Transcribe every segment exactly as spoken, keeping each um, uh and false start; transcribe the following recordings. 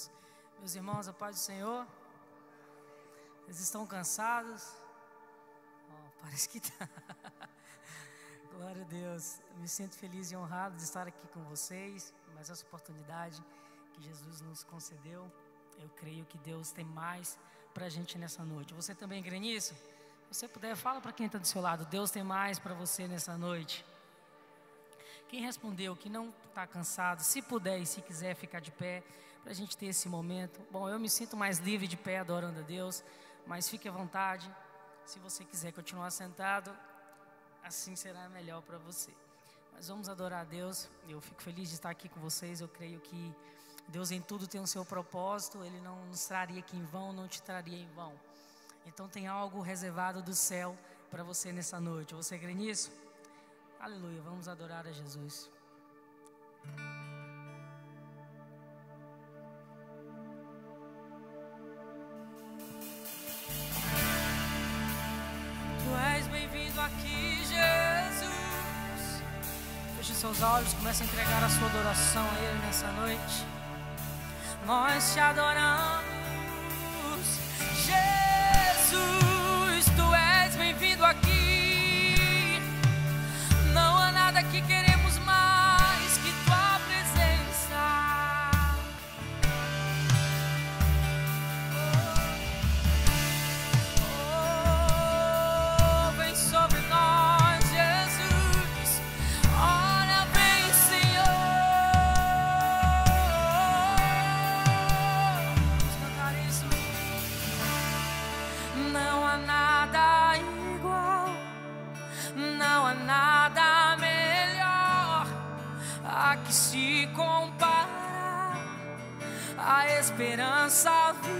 Jesus. Meus irmãos, a paz do Senhor. Vocês estão cansados? Oh, parece que está. Glória a Deus. Eu me sinto feliz e honrado de estar aqui com vocês. Mas essa oportunidade que Jesus nos concedeu, eu creio que Deus tem mais para a gente nessa noite. Você também crê nisso? Se você puder, fala para quem está do seu lado: Deus tem mais para você nessa noite. Quem respondeu que não está cansado, se puder e se quiser ficar de pé, para a gente ter esse momento. Bom, eu me sinto mais livre de pé adorando a Deus, mas fique à vontade. Se você quiser continuar sentado, assim será melhor para você. Mas vamos adorar a Deus. Eu fico feliz de estar aqui com vocês. Eu creio que Deus em tudo tem o seu propósito. Ele não nos traria aqui em vão, não te traria em vão. Então tem algo reservado do céu para você nessa noite. Você crê nisso? Aleluia, vamos adorar a Jesus. Tu és bem-vindo aqui, Jesus. Feche seus olhos, comece a entregar a sua adoração a Ele nessa noite. Nós te adoramos, Jesus. Jesus, tu és bem-vindo aqui. Não há nada que queremos mais que tua presença. Oh, oh, vem sobre nós, Jesus. Ora, vem, Senhor. Vamos cantar isso. Não há nada igual, não há nada melhor a que se comparar à esperança viva.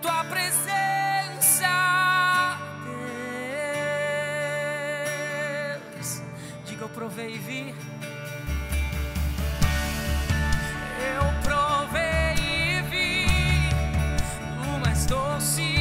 Tua presença, Deus. Diga: eu provei e vi. Eu provei e vi o mais doce. Senhor,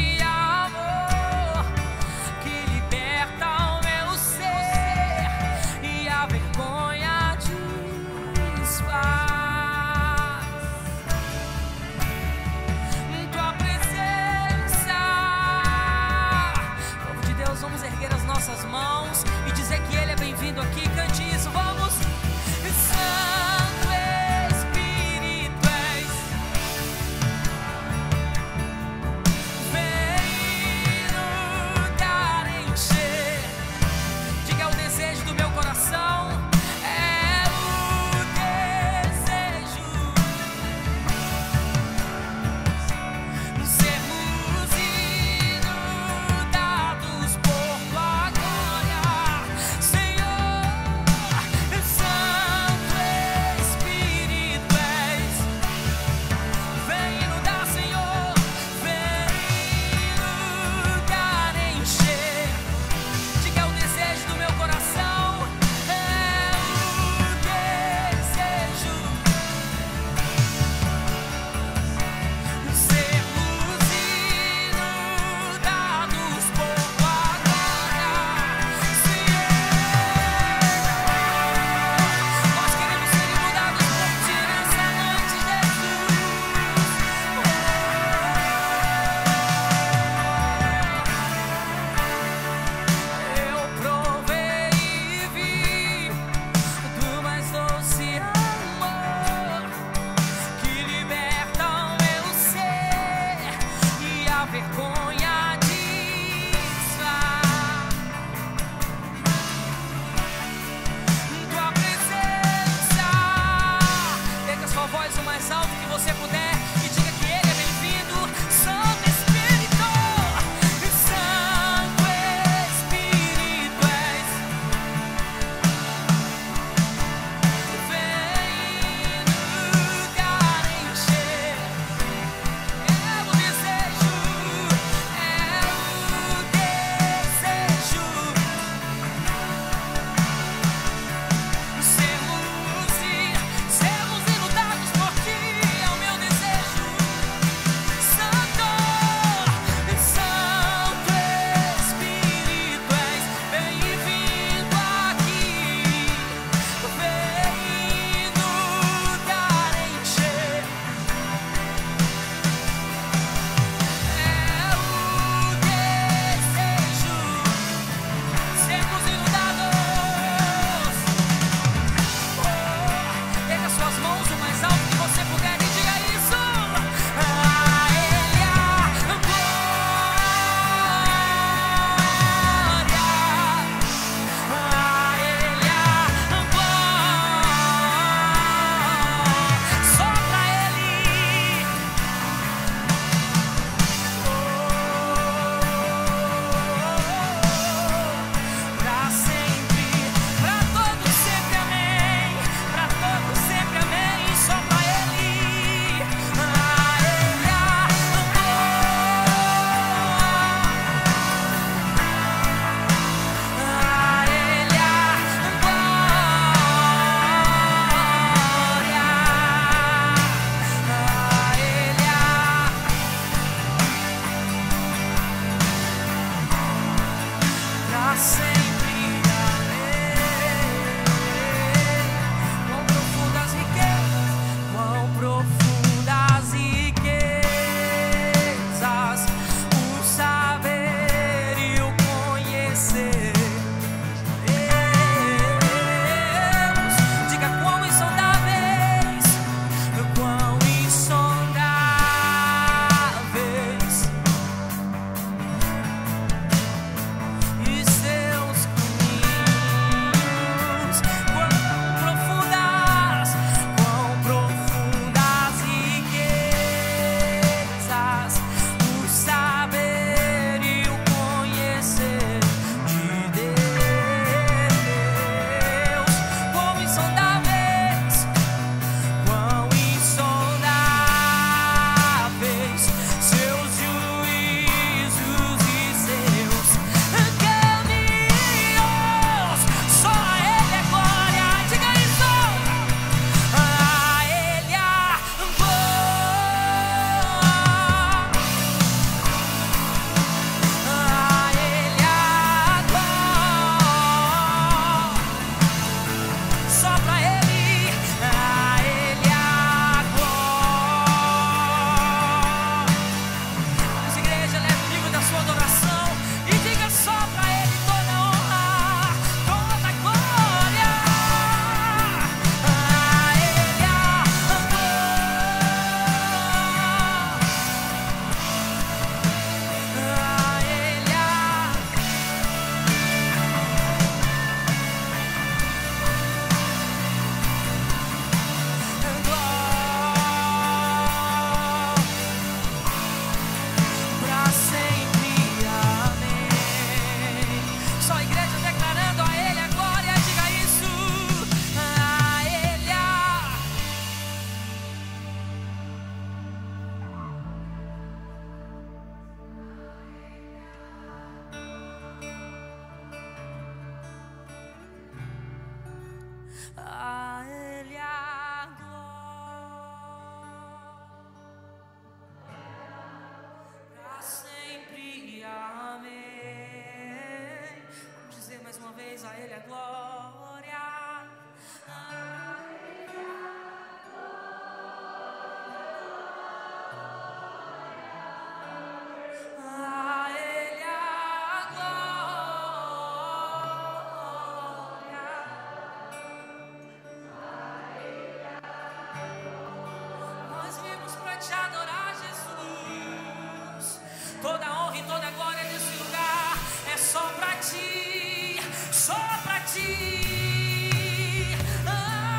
a Ele a glória, para sempre, amém. Vamos dizer mais uma vez: a Ele a glória, a Ele a glória, a Ele a glória, a Ele a glória. Nós vimos para te adorar, Jesus. Toda a honra e toda a glória desse lugar é só para ti, só para ti. Ah.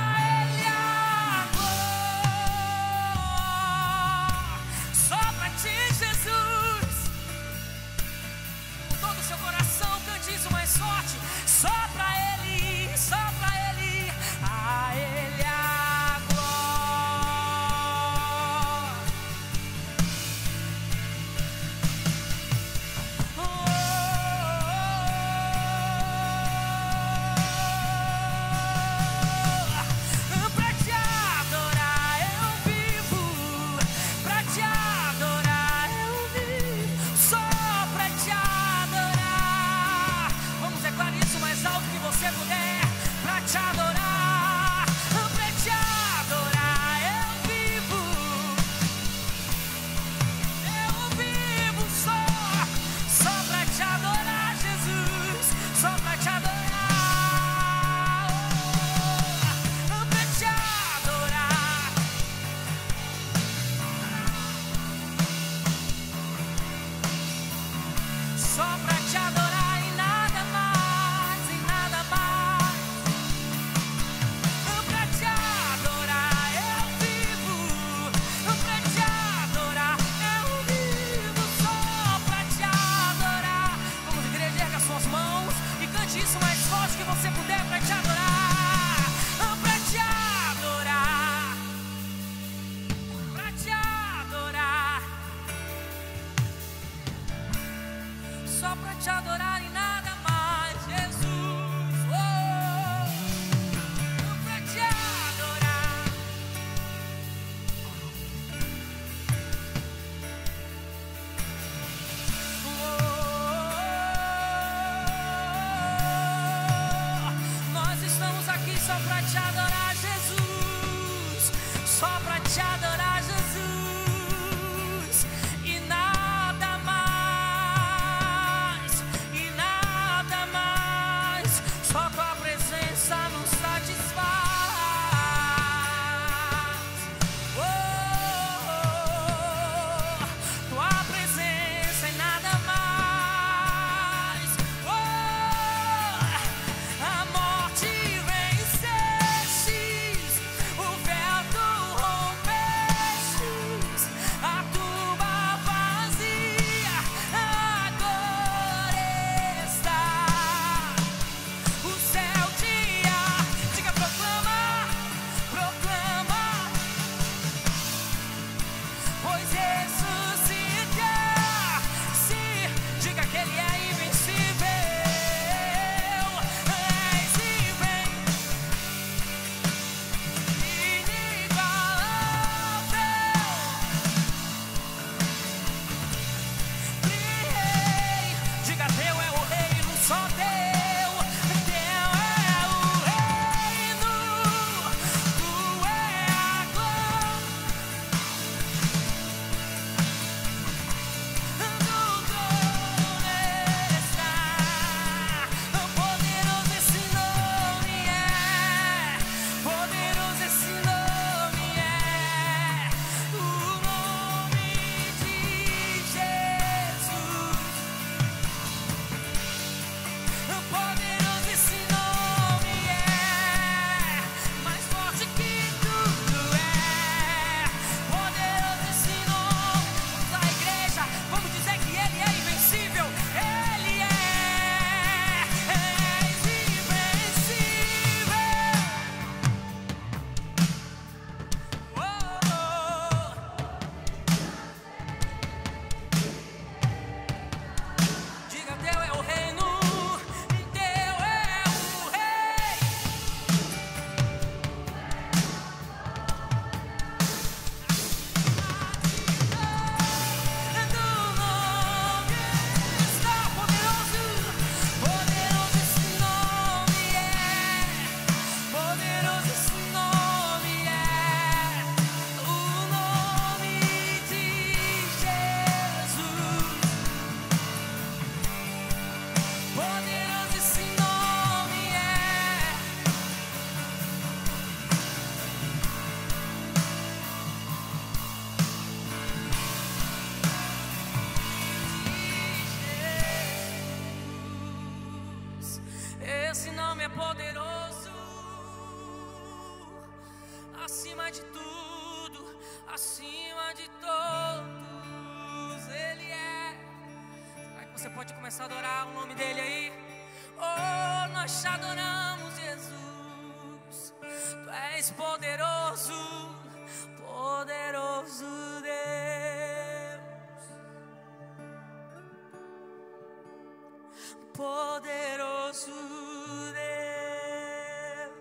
poderoso, acima de tudo, acima de todos, Ele é. Será que você pode começar a adorar o nome dEle aí? Oh, nós te adoramos, Jesus, Tu és poderoso, poderoso Deus, poderoso Deus,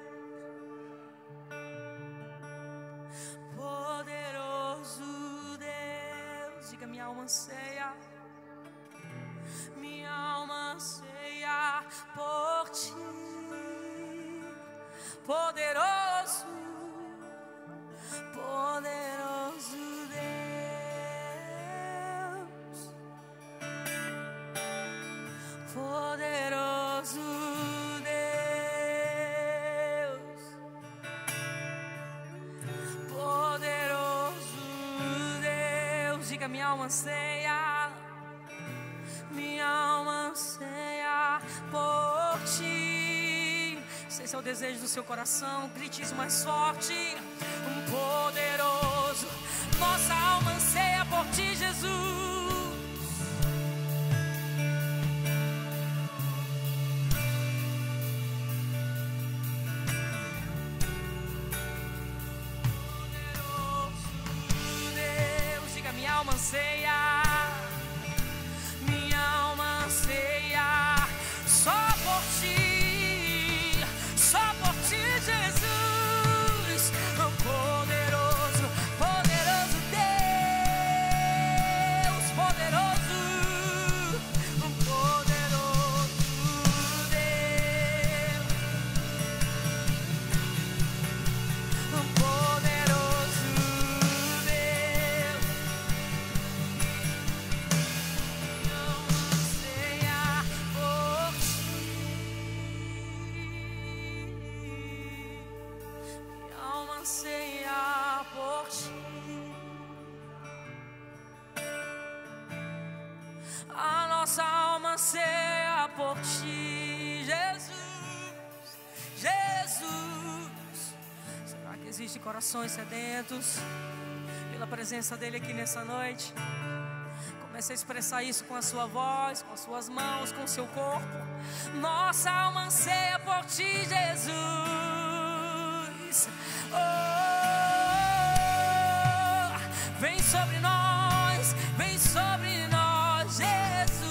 poderoso Deus. Diga: minha alma anseia, minha alma anseia por Ti, poderoso, poderoso Deus, poderoso Deus, poderoso Deus. Diga: minha alma anseia, minha alma anseia por Ti. Se esse é o desejo do seu coração, grite isso mais forte. Um poderoso, nossa alma anseia por Ti, Jesus. Poderoso Deus, diga: minha alma anseia, minha alma anseia só por Ti. Jesus, poderoso, poderoso Deus, poderoso, poderoso Deus, poderoso Deus, não anseia por Ti. Minha alma anseia por Ti, a nossa alma anseia por Ti, Jesus, Jesus. Será que existem corações sedentos pela presença dEle aqui nessa noite? Comece a expressar isso com a sua voz, com as suas mãos, com o seu corpo. Nossa alma anseia por Ti, Jesus. Oh, vem sobre nós, vem sobre nós, Jesus,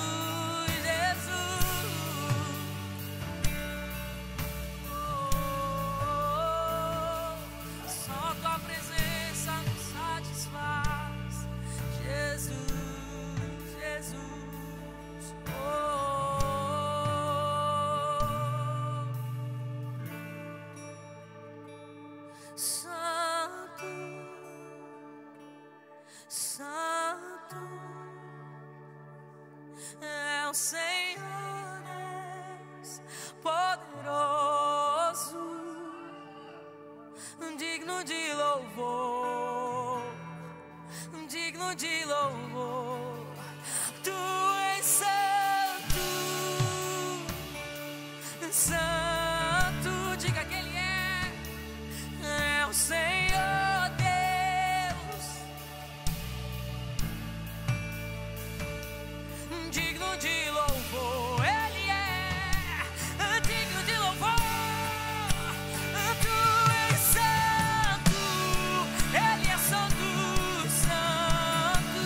Jesus. Oh, só Tua presença nos satisfaz, Jesus, Jesus. Oh, Senhor, és poderoso, digno de louvor, digno de louvor. Tu és santo, santo. Diga que Ele é, é o Senhor. Digno de louvor, Ele é digno de louvor. Tu és santo, Ele é santo, santo.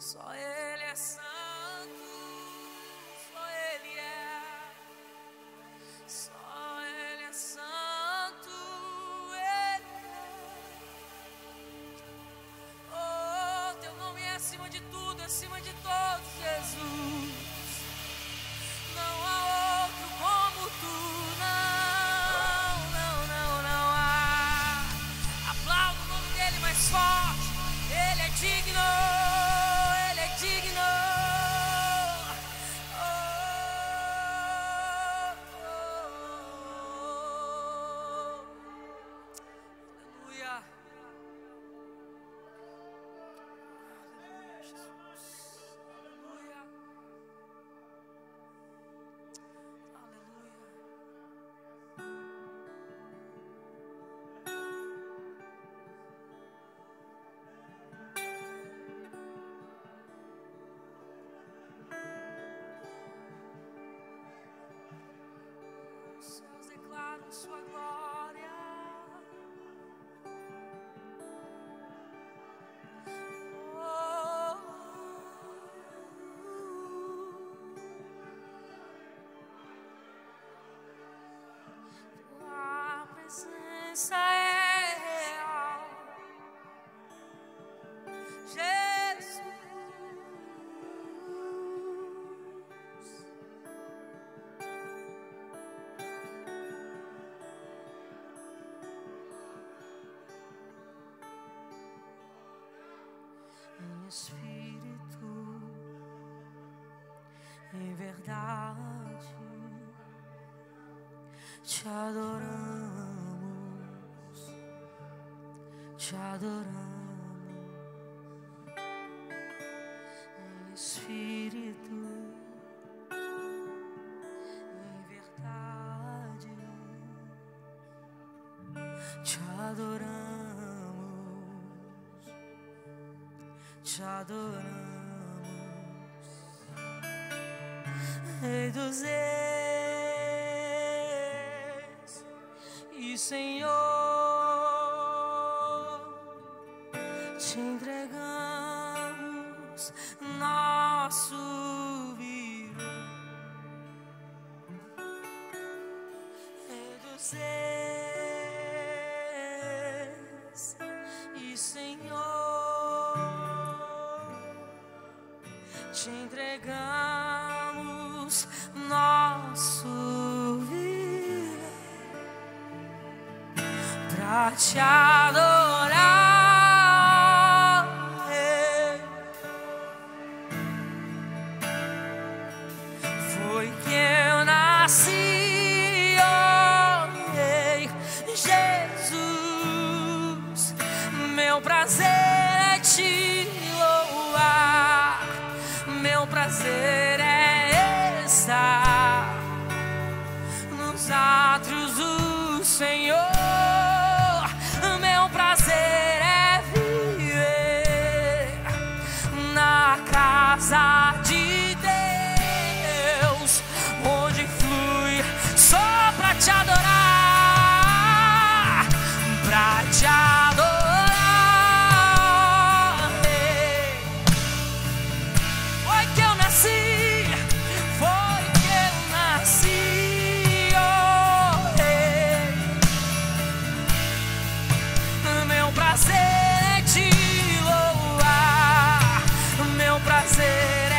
Só Ele é santo, só Ele é, só Ele é santo, Ele é. Oh, Teu nome é acima de tudo, acima de todos, Jesus. Não há outro como Tu, não, não, não, não há. Aplauda o nome dEle mais forte, Ele é digno. Sua glória, oh, Tua presença é real, Jesus. Espírito, em verdade, te adoramos, te adoramos, Espírito, em verdade, te adoramos. Te adoramos, Rei dos Reis e Senhor, te entregamos nosso viver. Rei dos Reis e Senhor, te entregamos nosso viver pra te adorar, Rei. Foi que eu nasci, oh, Rei Jesus. Meu prazer é te louvar, meu prazer é estar nos átrios do Senhor. Meu prazer é viver na casa de Deus, onde flui só pra te adorar, pra te adorar. Prazer é te louvar, meu prazer é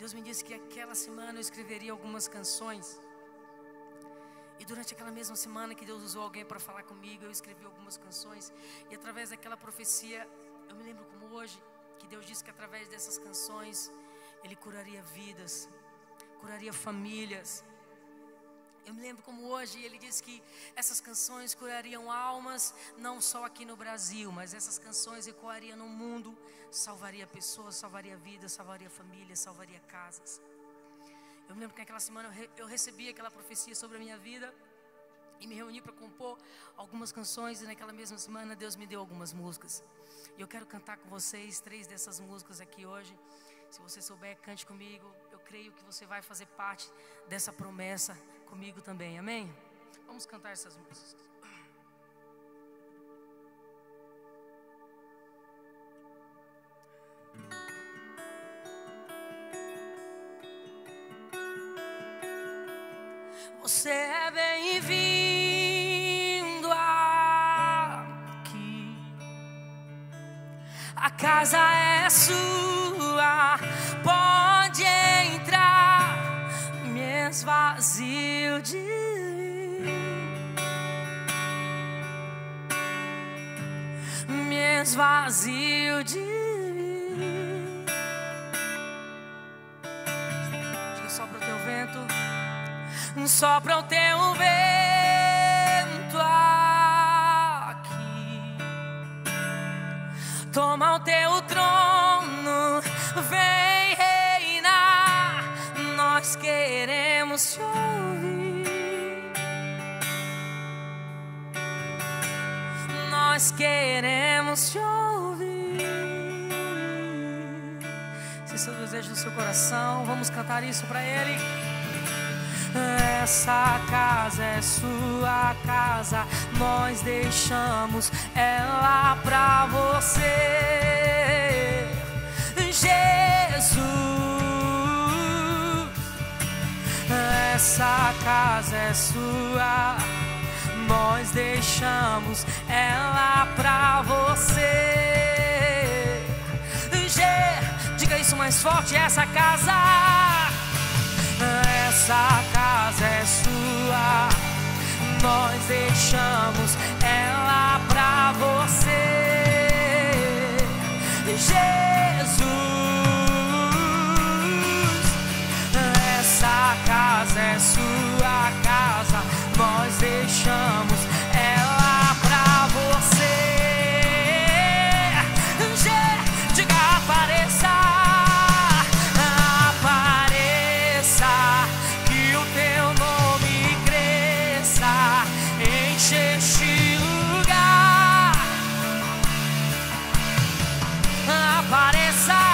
Deus me disse que aquela semana eu escreveria algumas canções. E durante aquela mesma semana que Deus usou alguém para falar comigo, eu escrevi algumas canções. E através daquela profecia, eu me lembro como hoje, que Deus disse que através dessas canções, Ele curaria vidas, curaria famílias. Eu me lembro como hoje Ele disse que essas canções curariam almas, não só aqui no Brasil, mas essas canções ecoariam no mundo, salvaria pessoas, salvaria vidas, salvaria famílias, salvaria casas. Eu me lembro que naquela semana eu, re, eu recebi aquela profecia sobre a minha vida e me reuni para compor algumas canções, e naquela mesma semana Deus me deu algumas músicas. E eu quero cantar com vocês três dessas músicas aqui hoje. Se você souber, cante comigo. Eu creio que você vai fazer parte dessa promessa comigo também, amém? Vamos cantar essas músicas. Você é bem-vindo aqui. A casa é sua, pode entrar. Me esvazio de mim, me esvazio de mim. Diga, sopra o teu vento, sopra o teu vento aqui. Toma o teu trono, vem reinar. Nós queremos Queremos te ouvir, nós queremos te ouvir. Se esse é o desejo do seu coração, vamos cantar isso para Ele. Essa casa é sua casa, nós deixamos ela para você, Jesus. Essa casa é sua, nós deixamos ela pra você. G, diga isso mais forte, essa casa, essa casa é sua, nós deixamos ela pra você, Jesus. Essa casa é sua casa, nós deixamos ela pra você. G, diga, apareça, apareça, que o teu nome cresça, enche este lugar. Apareça.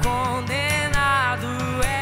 Condenado é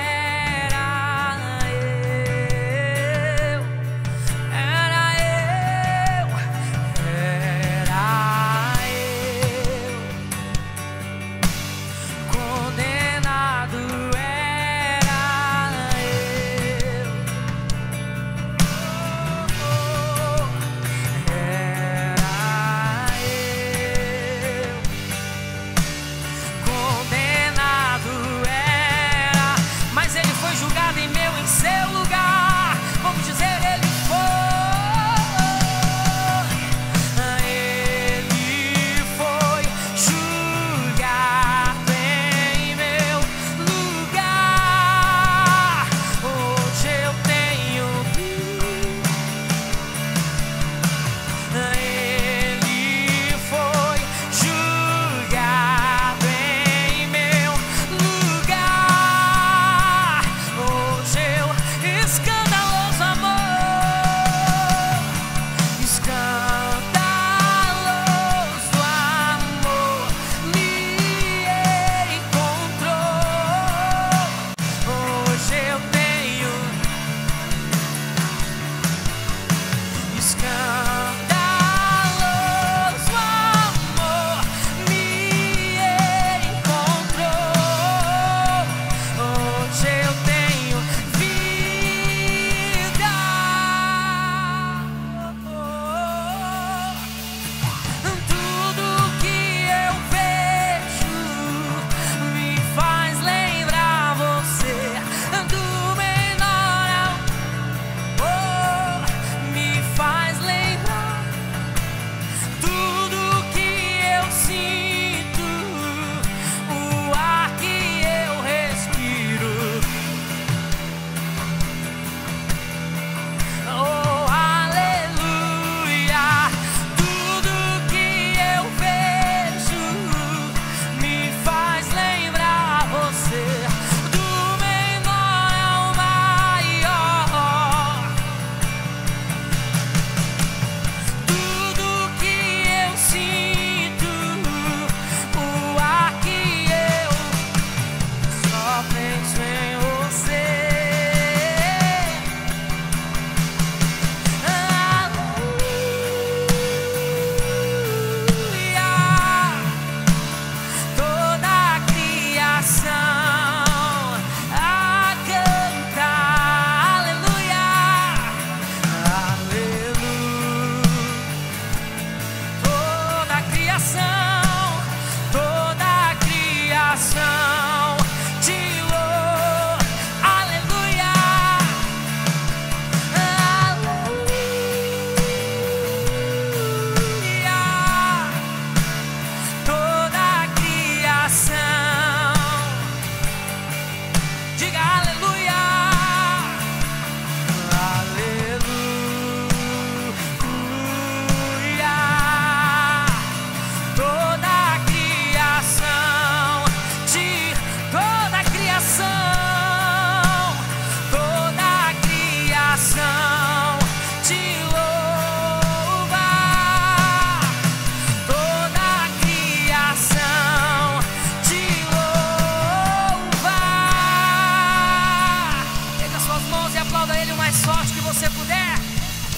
mais forte que você puder.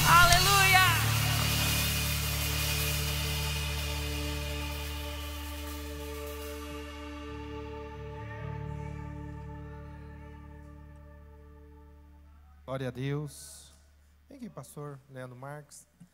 Aleluia! Glória a Deus. Vem aqui, pastor Leandro Marques.